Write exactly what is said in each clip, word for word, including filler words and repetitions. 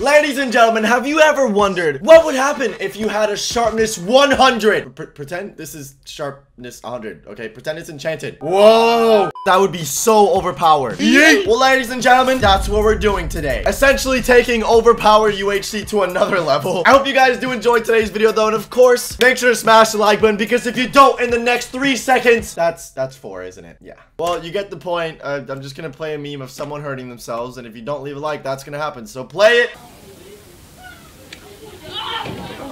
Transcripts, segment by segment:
Ladies and gentlemen, have you ever wondered what would happen if you had a sharpness one hundred? P- pretend this is sharpness one hundred, okay? Pretend it's enchanted. Whoa! That would be so overpowered. Yeet. Well, ladies and gentlemen, that's what we're doing today. Essentially taking overpowered U H C to another level. I hope you guys do enjoy today's video, though. And of course, make sure to smash the like button, because if you don't in the next three seconds, that's that's four, isn't it? Yeah. Well, you get the point. Uh, I'm just going to play a meme of someone hurting themselves. And if you don't leave a like, that's going to happen. So play it.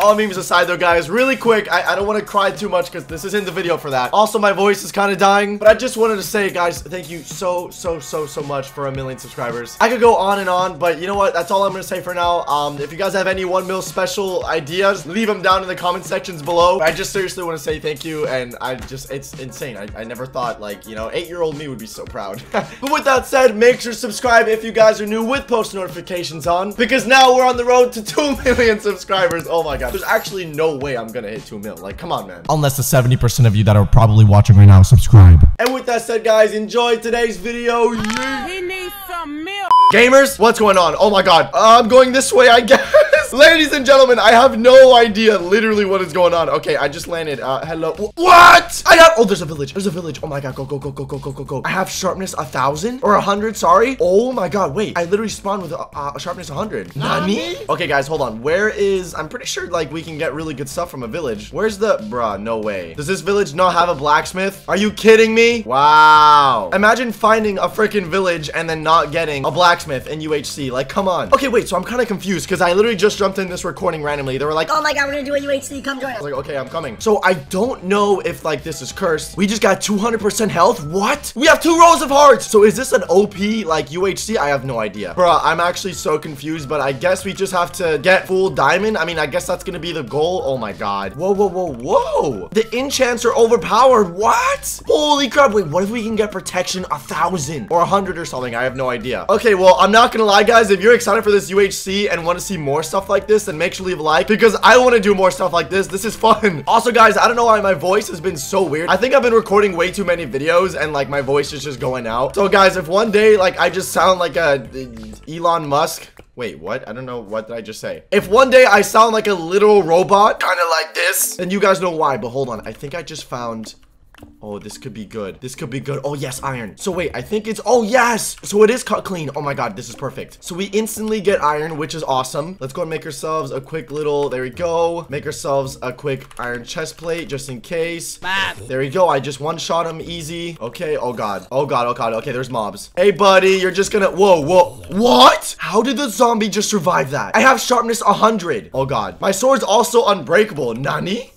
All memes aside though, guys, really quick, I, I don't want to cry too much because this isn't the video for that. Also, my voice is kind of dying, but I just wanted to say, guys, thank you so, so, so, so much for a million subscribers. I could go on and on, but you know what? That's all I'm going to say for now. Um, if you guys have any one mil special ideas, leave them down in the comment sections below. I just seriously want to say thank you, and I just, it's insane. I, I never thought, like, you know, eight-year-old me would be so proud. But with that said, make sure to subscribe if you guys are new with post notifications on, because now we're on the road to two million subscribers. Oh my God. There's actually no way I'm gonna hit two mil. Like, come on, man. Unless the seventy percent of you that are probably watching right now subscribe. And with that said, guys, enjoy today's video. Yeah. He needs some milk. Gamers, what's going on? Oh my God. Uh, I'm going this way, I guess. Ladies and gentlemen, I have no idea literally what is going on. Okay, I just landed. Uh, hello. What? I got. Oh, there's a village. There's a village. Oh my God. Go, go, go, go, go, go, go, go. I have sharpness a thousand or a hundred. Sorry. Oh my God. Wait. I literally spawned with a uh, sharpness one hundred. Nani? Okay, guys, hold on. Where is? I'm pretty sure like we can get really good stuff from a village. Where's the? Bruh, no way. Does this village not have a blacksmith? Are you kidding me? Wow. Imagine finding a freaking village and then not getting a blacksmith. Blacksmith and U H C, like, come on. Okay, wait, so I'm kind of confused because I literally just jumped in this recording randomly. They were like, oh my God, we're gonna do a U H C, come join us. I was like, okay, I'm coming. So I don't know if like this is cursed. We just got two hundred percent health. What? We have two rows of hearts. So is this an O P like U H C? I have no idea. Bruh, I'm actually so confused, but I guess we just have to get full diamond. I mean, I guess that's gonna be the goal. Oh my God. Whoa, whoa, whoa, whoa. The enchants are overpowered. What? Holy crap. Wait, what if we can get protection a thousand or a hundred or something? I have no idea. Okay, well, I'm not gonna lie, guys, if you're excited for this U H C and want to see more stuff like this, then make sure to leave a like, because I want to do more stuff like this. This is fun. Also, guys, I don't know why my voice has been so weird. I think I've been recording way too many videos and like my voice is just going out. So guys, if one day like I just sound like a Elon Musk. Wait, what? I don't know. What did I just say? If one day I sound like a literal robot, kind of like this, then you guys know why. But hold on. I think I just found... Oh, this could be good. This could be good. Oh, yes, iron. So, wait, I think it's... Oh, yes! So, it is cut clean. Oh, my God, this is perfect. So, we instantly get iron, which is awesome. Let's go and make ourselves a quick little... There we go. Make ourselves a quick iron chest plate, just in case. Bam. There we go. I just one-shot him easy. Okay. Oh, God. Oh, God. Oh, God. Okay, there's mobs. Hey, buddy, you're just gonna... Whoa, whoa. What? How did the zombie just survive that? I have sharpness one hundred. Oh, God. My sword's also unbreakable. Nani?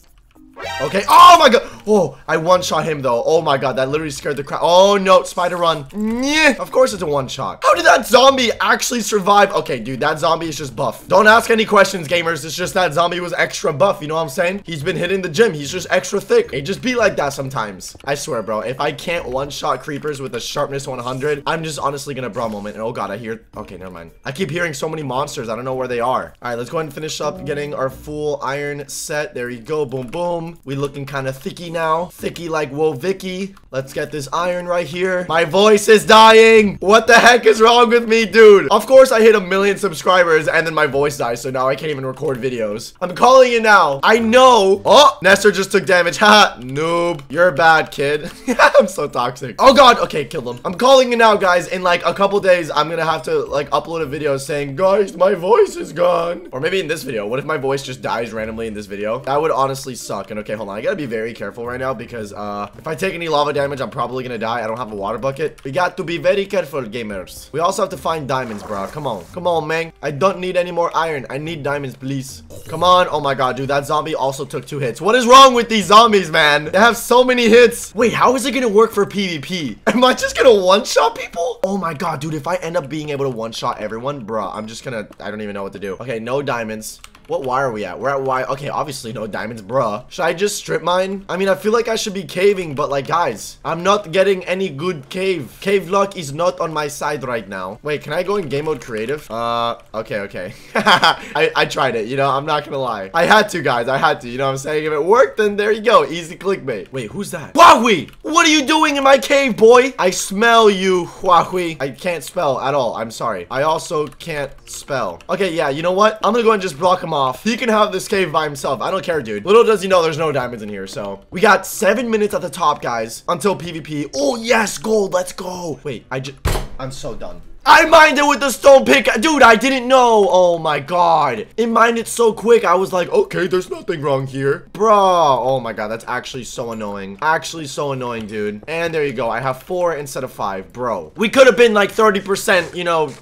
Okay. Oh, my God. Whoa, I one-shot him, though. Oh, my God. That literally scared the crap. Oh, no. Spider run. Nyeh. Of course it's a one-shot. How did that zombie actually survive? Okay, dude. That zombie is just buff. Don't ask any questions, gamers. It's just that zombie was extra buff. You know what I'm saying? He's been hitting the gym. He's just extra thick. It just be like that sometimes. I swear, bro. If I can't one-shot creepers with a sharpness one hundred, I'm just honestly gonna bra moment. And oh, God. I hear... Okay, never mind. I keep hearing so many monsters. I don't know where they are. All right, let's go ahead and finish up getting our full iron set. There you go. Boom, boom. We looking kind of thicky now. Thicky like Whoa Vicky. Let's get this iron right here. My voice is dying. What the heck is wrong with me, dude? Of course, I hit a million subscribers and then my voice dies. So now I can't even record videos. I'm calling you now. I know. Oh, Nestor just took damage. Ha, noob. You're bad, kid. I'm so toxic. Oh, God. Okay, kill him. I'm calling you now, guys. In like a couple days, I'm going to have to like upload a video saying, guys, my voice is gone. Or maybe in this video. What if my voice just dies randomly in this video? That would honestly suck. And okay, hold on. I got to be very careful right now, because uh if I take any lava damage, I'm probably gonna die. I don't have a water bucket. We got to be very careful, gamers. We also have to find diamonds, bro. Come on, come on, man. I don't need any more iron. I need diamonds, please. Come on. Oh my God, dude, that zombie also took two hits. What is wrong with these zombies, man? They have so many hits. Wait, how is it gonna work for PvP? Am I just gonna one-shot people? Oh my God, dude, if I end up being able to one-shot everyone, bro, I'm just gonna I don't even know what to do. Okay, no diamonds. What Y are we at? We're at Y. Okay, obviously no diamonds, bruh. Should I just strip mine? I mean, I feel like I should be caving, but like, guys, I'm not getting any good cave. Cave luck is not on my side right now. Wait, can I go in game mode creative? Uh, okay, okay. I, I tried it, you know, I'm not gonna lie. I had to, guys. I had to, you know what I'm saying? If it worked, then there you go. Easy clickbait. Wait, who's that? Wahooey! What are you doing in my cave, boy? I smell you, Wahooey. I can't spell at all. I'm sorry. I also can't spell. Okay, yeah, you know what? I'm gonna go and just block him off. He can have this cave by himself. I don't care, dude. Little does he know there's no diamonds in here, so. We got seven minutes at the top, guys, until PvP. Oh, yes, gold. Let's go. Wait, I just... I'm so done. I mined it with the stone pick. Dude, I didn't know. Oh my god. It mined it so quick. I was like, okay, there's nothing wrong here. Bro. Oh my god. That's actually so annoying. Actually so annoying, dude. And there you go. I have four instead of five. Bro. We could have been like thirty percent, you know,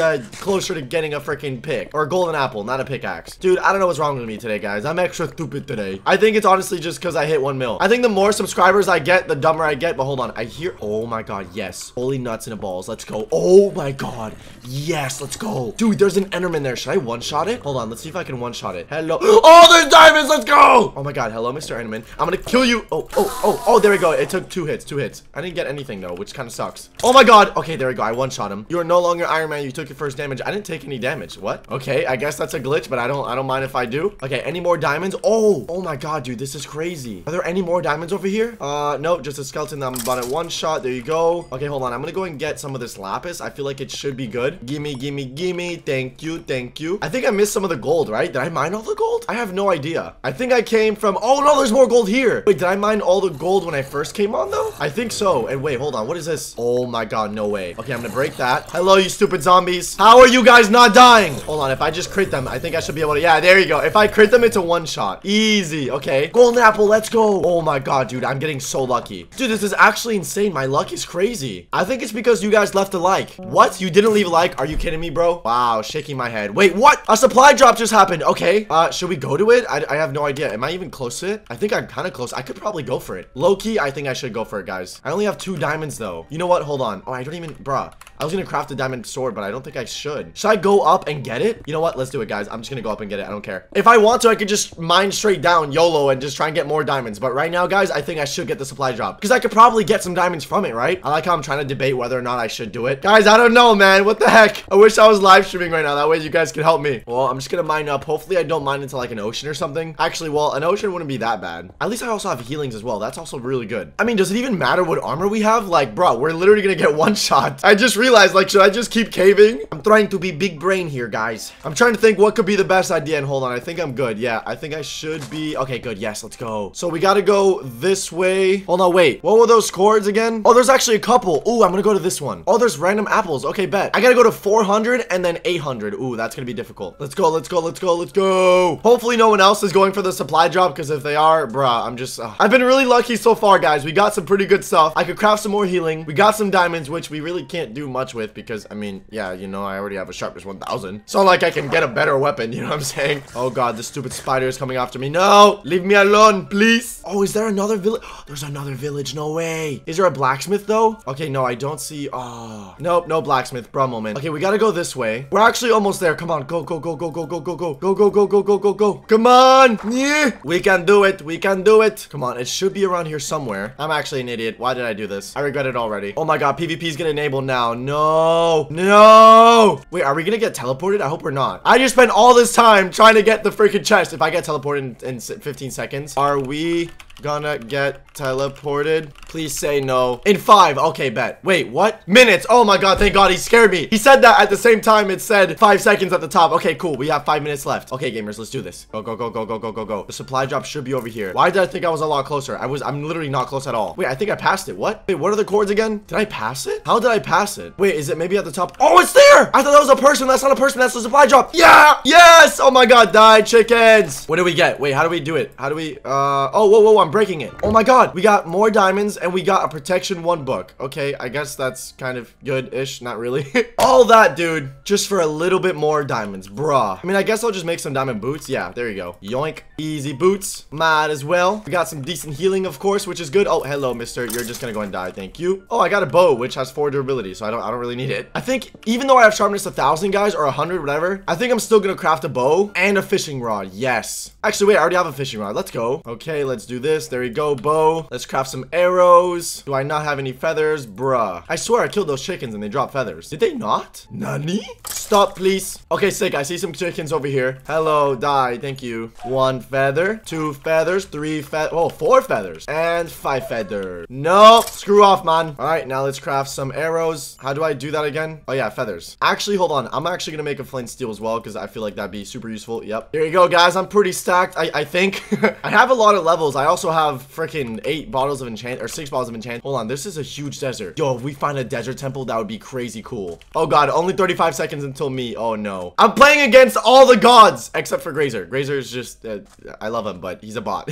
uh, closer to getting a freaking pick. Or a golden apple, not a pickaxe. Dude, I don't know what's wrong with me today, guys. I'm extra stupid today. I think it's honestly just because I hit one mil. I think the more subscribers I get, the dumber I get. But hold on. I hear. Oh my god. Yes. Holy nuts and balls. Let's go. Oh. Oh my god, yes, let's go. Dude, there's an enderman there. Should I one-shot it? Hold on, let's see if I can one-shot it. Hello. Oh, there's diamonds, let's go. Oh my god, hello, Mister Enderman. I'm gonna kill you. Oh, oh, oh, oh, there we go. It took two hits, two hits. I didn't get anything though, which kind of sucks. Oh my god. Okay, there we go. I one-shot him. You are no longer Iron Man. You took your first damage. I didn't take any damage. What? Okay, I guess that's a glitch, but I don't I don't mind if I do. Okay, any more diamonds? Oh, oh my god, dude, this is crazy. Are there any more diamonds over here? Uh, no, just a skeleton that I'm about to one-shot. There you go. Okay, hold on. I'm gonna go and get some of this lapis. I feel like it should be good. Gimme, gimme, gimme. Thank you, thank you. I think I missed some of the gold, right? Did I mine all the gold? I have no idea. I think I came from... Oh, no, there's more gold here. Wait, did I mine all the gold when I first came on, though? I think so. And wait, hold on. What is this? Oh, my God. No way. Okay, I'm gonna break that. Hello, you stupid zombies. How are you guys not dying? Hold on. If I just crit them, I think I should be able to... Yeah, there you go. If I crit them, it's a one-shot. Easy. Okay. Golden apple. Let's go. Oh, my God, dude. I'm getting so lucky. Dude, this is actually insane. My luck is crazy. I think it's because you guys left a like. What? You didn't leave a like? Are you kidding me, bro? Wow, shaking my head. Wait, what? A supply drop just happened. Okay. Uh, should we go to it? I, I have no idea. Am I even close to it? I think I'm kind of close. I could probably go for it. Low key, I think I should go for it, guys. I only have two diamonds, though. You know what? Hold on. Oh, I don't even... Bruh. I was gonna craft a diamond sword, but I don't think I should. Should I go up and get it? You know what? Let's do it, guys. I'm just gonna go up and get it. I don't care. If I want to, I could just mine straight down, YOLO, and just try and get more diamonds. But right now, guys, I think I should get the supply drop. Because I could probably get some diamonds from it, right? I like how I'm trying to debate whether or not I should do it. Guys, I don't know, man. What the heck? I wish I was live streaming right now. That way you guys could help me. Well, I'm just gonna mine up. Hopefully, I don't mine into like an ocean or something. Actually, well, an ocean wouldn't be that bad. At least I also have healings as well. That's also really good. I mean, does it even matter what armor we have? Like, bro, we're literally gonna get one shot. I just realized, like, should I just keep caving? I'm trying to be big brain here, guys. I'm trying to think what could be the best idea. And hold on, I think I'm good. Yeah, I think I should be. Okay, good. Yes, let's go. So we gotta go this way. Hold on, wait. What were those cords again? Oh, there's actually a couple. Ooh, I'm gonna go to this one. Oh, there's random apples. Okay, bet. I gotta go to four hundred and then eight hundred. Ooh, that's gonna be difficult. Let's go, let's go, let's go, let's go. Hopefully no one else is going for the supply drop, because if they are, bruh, I'm just... Uh. I've been really lucky so far, guys. We got some pretty good stuff. I could craft some more healing. We got some diamonds, which we really can't do much with because, I mean, yeah, you know, I already have a Sharpness one thousand. It's not like I can get a better weapon, you know what I'm saying? Oh, God, this stupid spider is coming after me. No! Leave me alone, please! Oh, is there another village? There's another village. No way. Is there a blacksmith, though? Okay, no, I don't see... Oh, nope, no blacksmith. Bro, moment. Okay, we gotta go this way. We're actually almost there. Come on. Go, go, go, go, go, go, go, go, go, go, go, go, go, go, go. Come on. Yeah. We can do it. We can do it. Come on. It should be around here somewhere. I'm actually an idiot. Why did I do this? I regret it already. Oh my god. PvP is gonna enable now. No. No. Wait, are we gonna get teleported? I hope we're not. I just spent all this time trying to get the freaking chest. If I get teleported in, in fifteen seconds, are we... gonna get teleported? Please say no. In five. Okay, bet. Wait, what? Minutes. Oh my god, thank god he scared me. He said that at the same time it said five seconds at the top. Okay, cool. We have five minutes left. Okay, gamers, let's do this. Go, go, go, go, go, go, go, go. The supply drop should be over here. Why did I think I was a lot closer? I was, I'm literally not close at all. Wait, I think I passed it. What? Wait, what are the cords again? Did I pass it? How did I pass it? Wait, is it maybe at the top? Oh, it's there! I thought that was a person. That's not a person. That's the supply drop. Yeah! Yes! Oh my god, die chickens. What do we get? Wait, how do we do it? How do we, uh, oh, whoa, whoa, whoa. I'm breaking it. Oh my god, we got more diamonds and we got a protection one book. Okay, I guess that's kind of good-ish. Not really. All that, dude, just for a little bit more diamonds, bruh. I mean, I guess I'll just make some diamond boots. Yeah, there you go. Yoink. Easy boots. Might as well. We got some decent healing, of course, which is good. Oh, hello, mister. You're just gonna go and die. Thank you. Oh, I got a bow, which has four durability, so I don't I don't really need it. I think even though I have sharpness a thousand, guys, or a hundred, whatever, I think I'm still gonna craft a bow and a fishing rod. Yes. Actually, wait, I already have a fishing rod. Let's go. Okay, let's do this. There we go, bow. Let's craft some arrows. Do I not have any feathers? Bruh. I swear I killed those chickens and they dropped feathers. Did they not? Nani? Stop, please. Okay, sick. I see some chickens over here. Hello, die. Thank you. One feather, two feathers, three feathers. Oh, four feathers and five feathers. Nope. Screw off, man. All right, now let's craft some arrows. How do I do that again? Oh, yeah, feathers. Actually, hold on. I'm actually gonna make a flint steel as well because I feel like that'd be super useful. Yep. There you go, guys. I'm pretty stacked, I, I think. I have a lot of levels. I also have freaking eight bottles of enchant or six bottles of enchant. Hold on. This is a huge desert. Yo, if we find a desert temple, that would be crazy cool. Oh, God. Only thirty-five seconds until me. Oh, no. I'm playing against all the gods except for Grazer. Grazer is just... Uh, I love him, but he's a bot.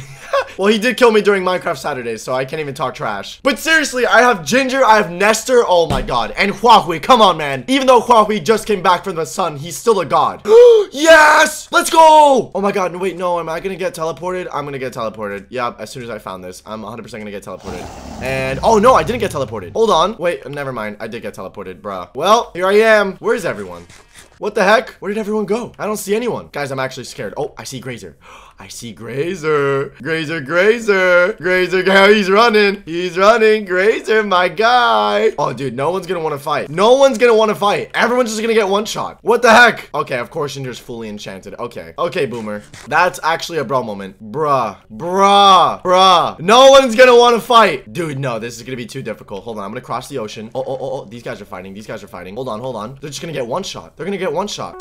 Well, he did kill me during Minecraft Saturdays, so I can't even talk trash. But seriously, I have Ginger. I have Nestor. Oh, my God. And Wahooey. Come on, man. Even though Wahooey just came back from the sun, he's still a god. Yes! Let's go! Oh, my God. No, wait, no. Am I gonna get teleported? I'm gonna get teleported. Yeah, as soon as I found this, I'm one hundred percent gonna get teleported. And... Oh, no. I didn't get teleported. Hold on. Wait, never mind. I did get teleported, bruh. Well, here I am. Where is everyone? What the heck? Where did everyone go? I don't see anyone. Guys, I'm actually scared. Oh, I see Grazer. I see Grazer. Grazer, Grazer. Grazer, he's running. He's running. Grazer, my guy. Oh, dude, no one's gonna want to fight. No one's gonna want to fight. Everyone's just gonna get one shot. What the heck? Okay, of course, Ginger's fully enchanted. Okay. Okay, Boomer. That's actually a bro moment. Bruh. Bruh. Bruh. No one's gonna want to fight. Dude, no, this is gonna be too difficult. Hold on, I'm gonna cross the ocean. Oh, oh, oh, oh. These guys are fighting. These guys are fighting. Hold on, hold on. They're just gonna get one shot. They're gonna get Get one shot.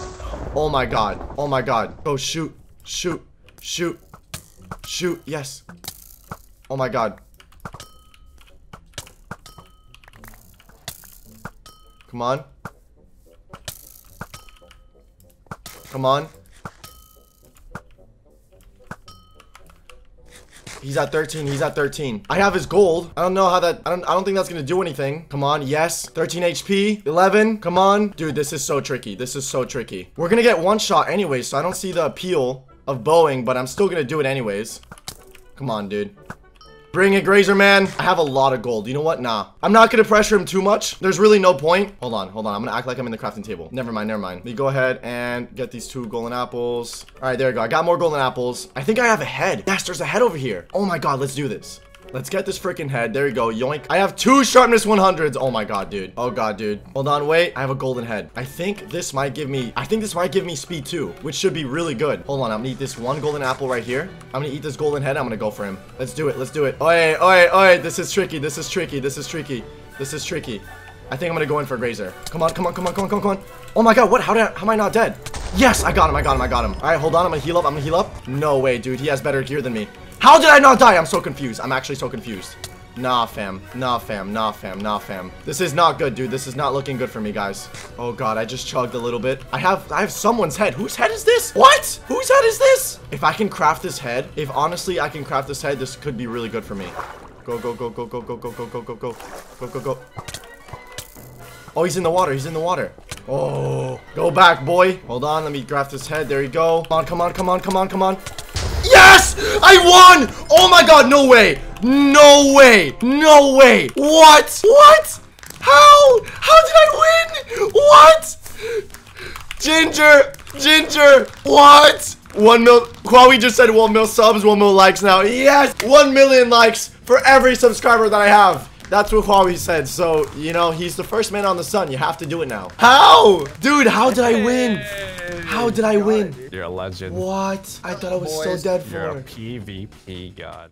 Oh my god. Oh my god. Go shoot. Shoot. Shoot. Shoot. Yes. Oh my god. Come on. Come on. He's at thirteen. He's at thirteen. I have his gold. I don't know how that... I don't, I don't think that's going to do anything. Come on. Yes. thirteen H P. eleven. Come on. Dude, this is so tricky. This is so tricky. We're going to get one shot anyway, so I don't see the appeal of bowing, but I'm still going to do it anyways. Come on, dude. Bring it, Grazer, man. I have a lot of gold. You know what? Nah. I'm not going to pressure him too much. There's really no point. Hold on. Hold on. I'm going to act like I'm in the crafting table. Never mind. Never mind. Let me go ahead and get these two golden apples. All right. There we go. I got more golden apples. I think I have a head. Yes, there's a head over here. Oh, my God. Let's do this. Let's get this freaking head. There we go. Yoink. I have two sharpness one hundreds. Oh my god, dude. Oh god, dude. Hold on, wait. I have a golden head. I think this might give me... I think this might give me speed too, which should be really good. Hold on. I'm gonna eat this one golden apple right here. I'm gonna eat this golden head. I'm gonna go for him. Let's do it. Let's do it. Oi, oi, oi. This is tricky. This is tricky. This is tricky. This is tricky. I think I'm gonna go in for Grazer. Come on, come on, come on, come on, come on. Oh my god, what? How did I... How am I not dead? Yes, I got him. I got him. I got him. All right, hold on. I'm gonna heal up. I'm gonna heal up. No way, dude. He has better gear than me. How did I not die? I'm so confused. I'm actually so confused. Nah, fam. Nah, fam. Nah, fam. Nah, fam. This is not good, dude. This is not looking good for me, guys. Oh, God. I just chugged a little bit. I have I have someone's head. Whose head is this? What? Whose head is this? If I can craft this head, if honestly I can craft this head, this could be really good for me. Go, go, go, go, go, go, go, go, go, go, go, go, go, go. Oh, he's in the water. He's in the water. Oh. Go back, boy. Hold on. Let me craft this head. There you go. Come on, come on, come on, come on, come on. Yes! I won! Oh my god, no way! No way! No way! What? What? How? How did I win? What? Ginger! Ginger! What? One mil- Huawei just said one mil subs, one mil likes now. Yes! One million likes for every subscriber that I have. That's what Huawei said. So, you know, he's the first man on the sun. You have to do it now. How? Dude, how did I win? How did I win? You're a legend. What? I thought I was so dead for it. You're a P V P god.